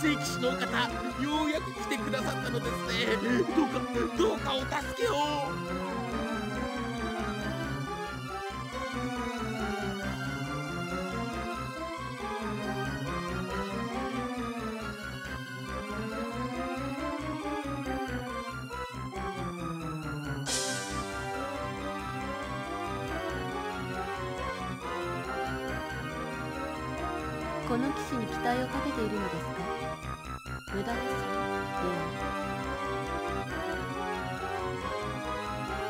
聖騎士のお方、ようやく来てくださったのですね。どうかお助けを。この騎士に期待をかけているのですか？無駄ですよ、レオン。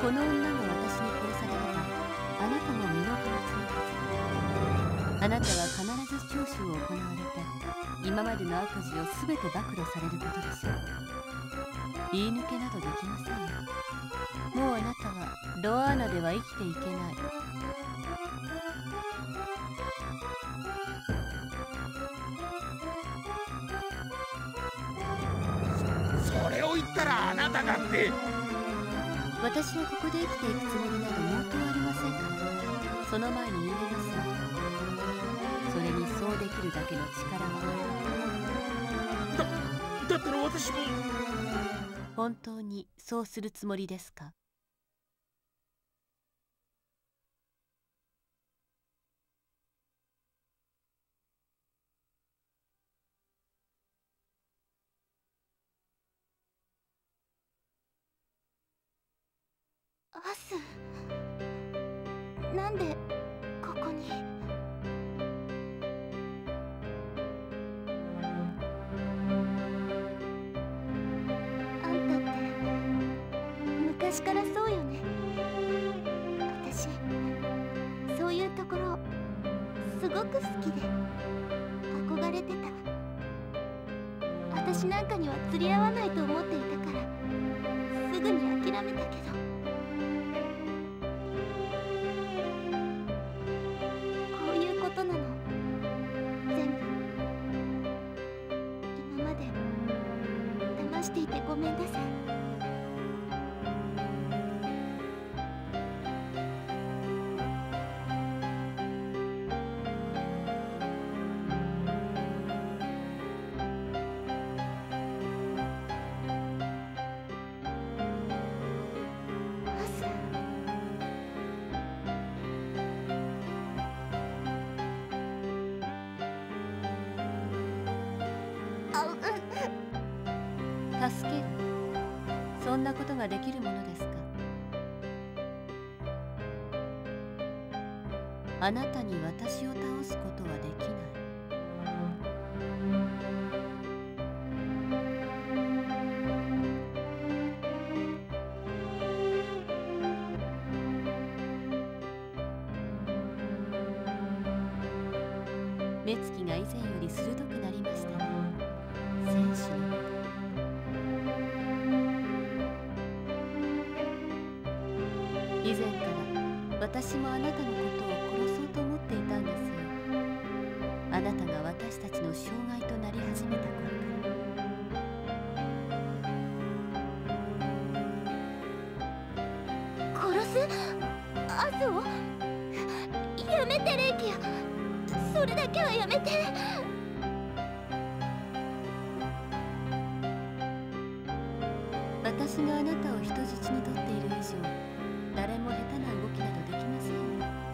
この女が私に殺されれば、あなたも身の危険です。あなたは必ず聴取を行われて、今までの悪事を全て暴露されることでしょう。言い抜けなどできませんよ。もうあなたはロアーナでは生きていけない。それを言ったらあなただって。私はここで生きていくつもりなど毛頭ありませんから、その前に言います。それにそうできるだけの力は。だったら私も。本当にそうするつもりですか？アス、なんでここに？あんたって昔からそうよね。私そういうところすごく好きで憧れてた。私なんかには釣り合わないと思っていたからすぐに諦めたけど。ごめんなさい。助ける、そんなことができるものですか？あなたに私を倒すことはできない。目つきが以前より鋭くなりましたね、戦士の。以前から私もあなたのことを殺そうと思っていたんですよ。あなたが私たちの障害となり始めた頃から。殺す？アスを？やめてレイキア、それだけはやめて。私があなたを人質にとっている以上、誰も下手な動きなどできませんよ、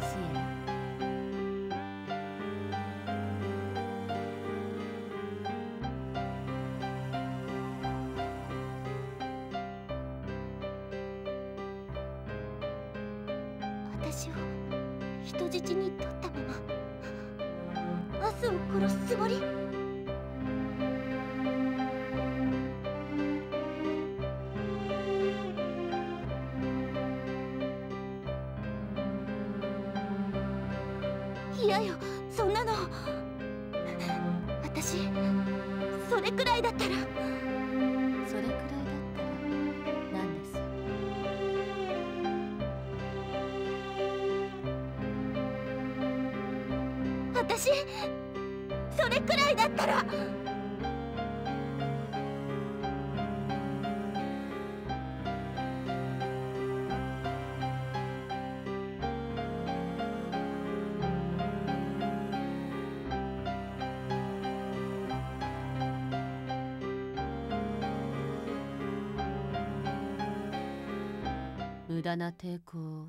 シエラ。私を人質に取ったままアスを殺すつもり？嫌よ、そんなの。私それくらいだったら。それくらいだったら何です？私それくらいだったら。駄な抵抗。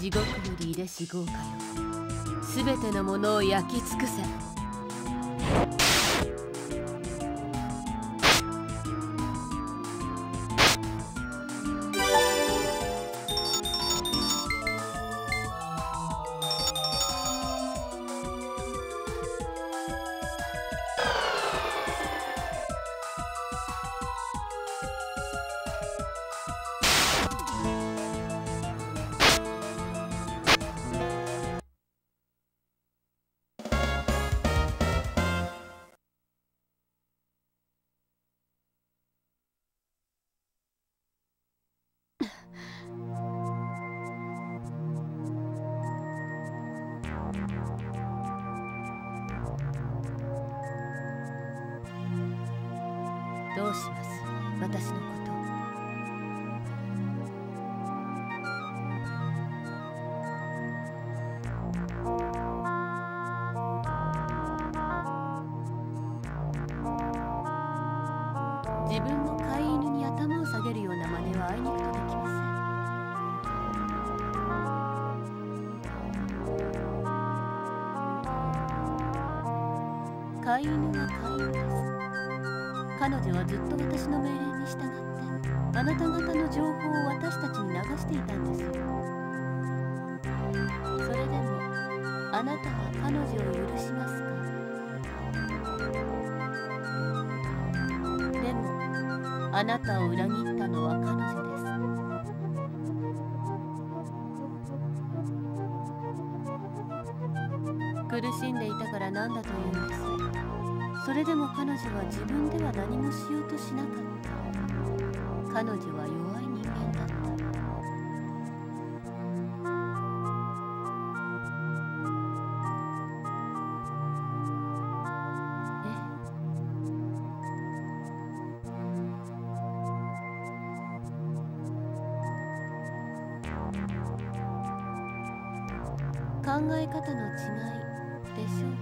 地獄より出し豪華よ。すべてのものを焼き尽くせ。どうします、私のこと。自分の飼い犬に頭を下げるような真似はあいにくとできません。飼い犬は飼い犬です。彼女はずっと私の命令に従ってあなた方の情報を私たちに流していたんですよ。それでもあなたは彼女を許しますか？でもあなたを裏切ったのは彼女です。苦しんでいたからなんだと言うんです。それでも彼女は自分では何もしようとしなかった。彼女は弱い人間だった。考え方の違いでしょうか。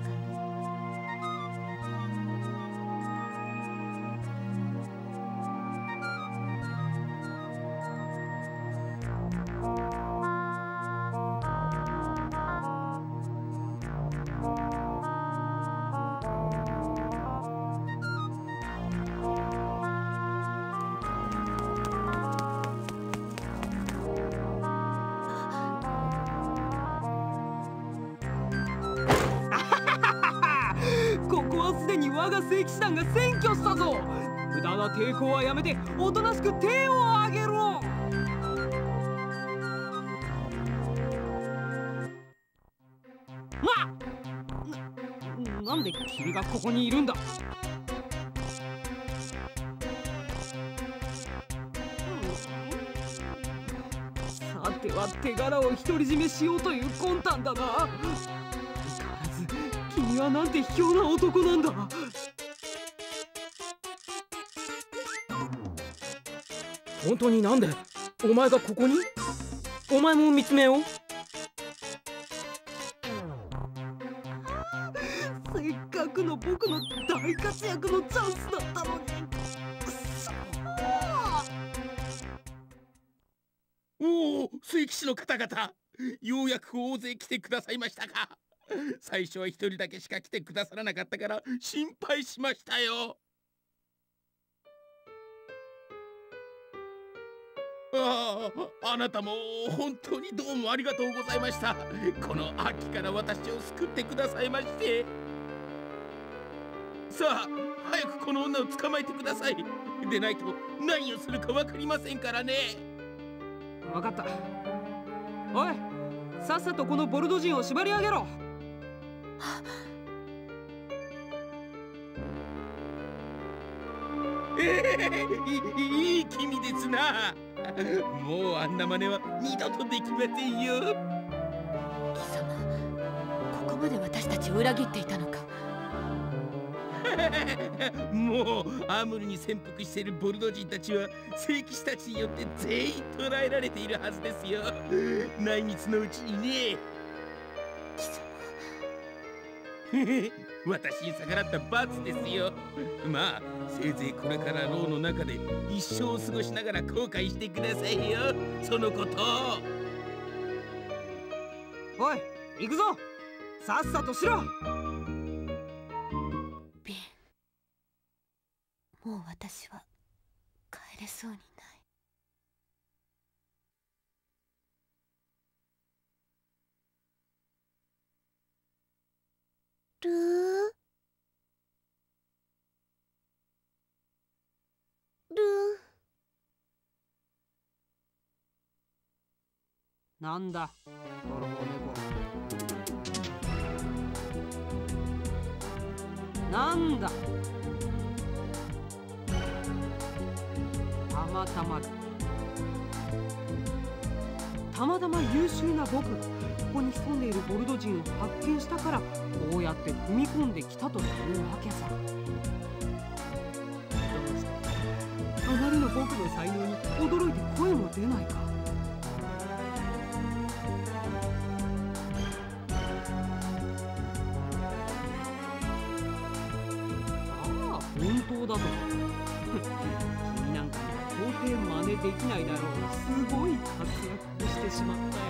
関さんが占拠したぞ。無駄な抵抗はやめて、おとなしく手を挙げろ。なんで君がここにいるんだ。さては手柄を独り占めしようという魂胆だな。相変わらず君はなんて卑怯な男なんだ。本当になんでお前がここに？お前も見つめよう。せっかくの僕の大活躍のチャンスだったのに。くそー。おお、水騎士の方々、ようやく大勢来てくださいましたか。最初は一人だけしか来てくださらなかったから心配しましたよ。あなたも本当にどうもありがとうございました。この秋から私を救ってくださいまして。さあ早くこの女を捕まえてください。でないと何をするか分かりませんからね。分かった。おい、さっさとこのボルド人を縛り上げろ。いい君ですな。もうあんな真似は二度とできませんよ。貴様、ここまで私たちを裏切っていたのか。もうアムルに潜伏しているボルド人たちは聖騎士たちによって全員捕らえられているはずですよ。内密のうちにね。貴様。私に逆らった罰ですよ。まあせいぜいこれから牢の中で一生を過ごしながら後悔してくださいよ、そのことを。おい、行くぞ。さっさとしろ。ビン、もう私は帰れそうにない。ルーなんだ、泥棒猫なんだ。たまたま優秀な僕がここに潜んでいるボルド人を発見したから、こうやって踏み込んできたというわけさ。僕の才能に驚いて声も出ないか。ああ、本当だと。君なんかには到底真似できないだろう。すごい活躍してしまったよ。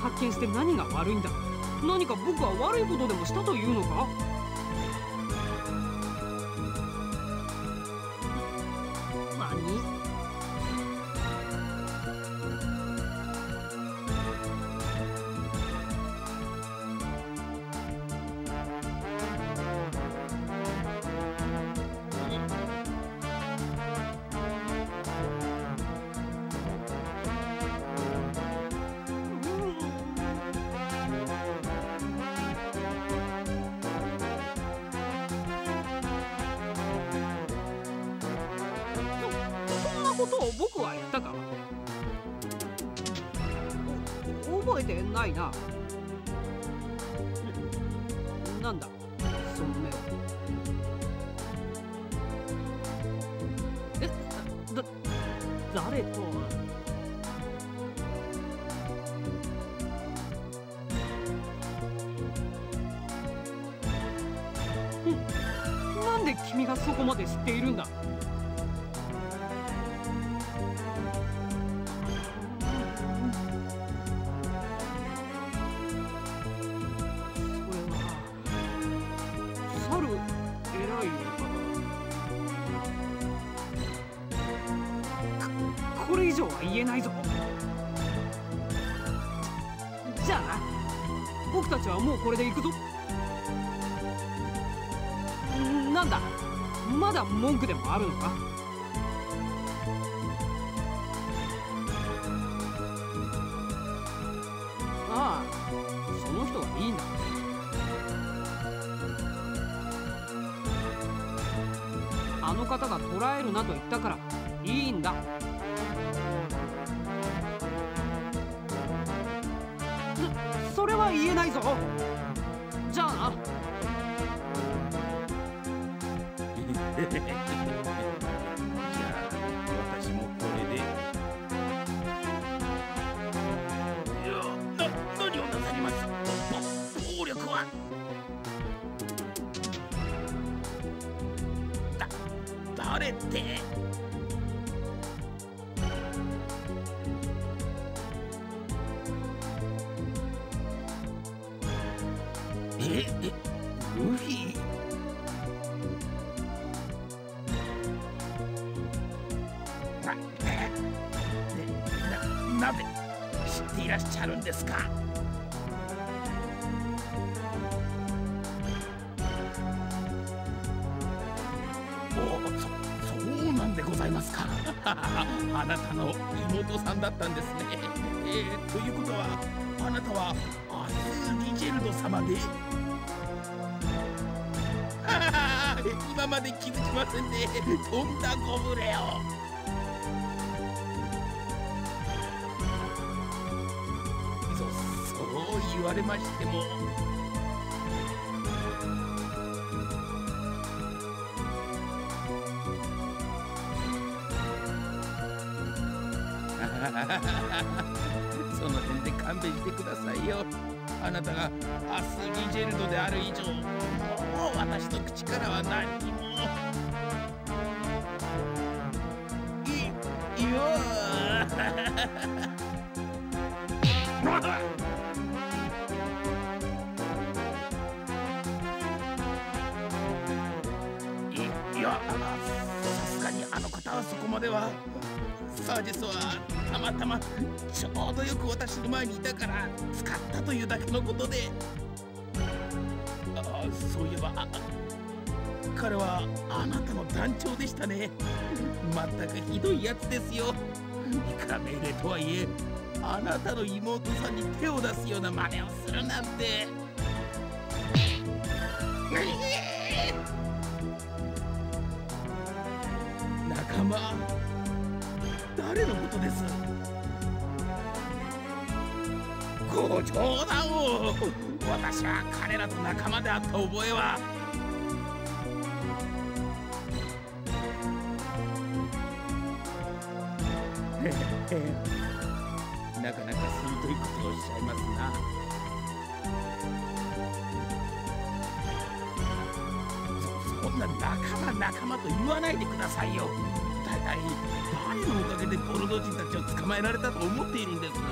発見して何が悪いんだ。何か僕は悪いことでもしたというのか。僕は言ったか。覚えてないな。なんだその目は。え、誰とは。なんで君がそこまで知っているんだ。言えないぞ。じゃあな、僕たちはもうこれで行くぞ。なんだ、まだ文句でもあるのか。ああ、その人はいいんだ。あの方が捉えるなと言ったからいいんだ。言えないぞ。じゃあじゃあ私もこれで。いや、何をなさります。暴力は誰ってですか。そうなんでございますか。あなたの妹さんだったんですね。ということはあなたはアスリジェルド様で。今まで気づきませんね。とんだご無礼を。言われましても。その辺で勘弁してくださいよ。あなたがアスリジェルドである以上、もう私の口からは何にも。いや。そこまでは。サージェスはたまたまちょうどよく私の前にいたから使ったというだけのことで。あ、そういえば彼はあなたの団長でしたね。まったくひどいやつですよ。いくら命令とはいえ、あなたの妹さんに手を出すような真似をするなんて。仲間、誰のことです。ご冗談を。私は彼らと仲間であった覚えは。なかなかしんどいことをおっしゃいますな。仲間仲間と言わないでくださいよ。だいたい誰のおかげでボルド人たちを捕まえられたと思っているんです。ま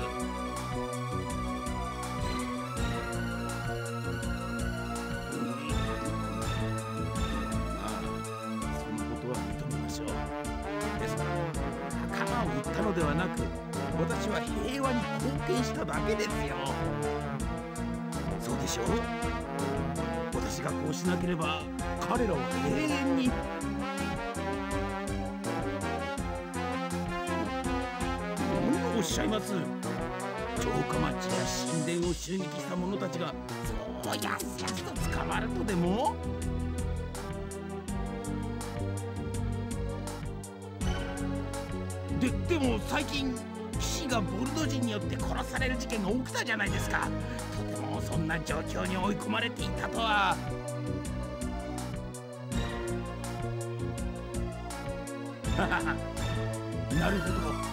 あそのことは認めましょう。ですから仲間を売ったのではなく、私は平和に貢献しただけですよ。そうでしょう。私がこうしなければ彼らは永遠に。何をおっしゃいます。城下町や神殿を襲撃した者たちがそうやすやすと捕まるとでも。でも最近騎士がボルド人によって殺される事件が起きたじゃないですか。とてもそんな状況に追い込まれていたとは。なるほど。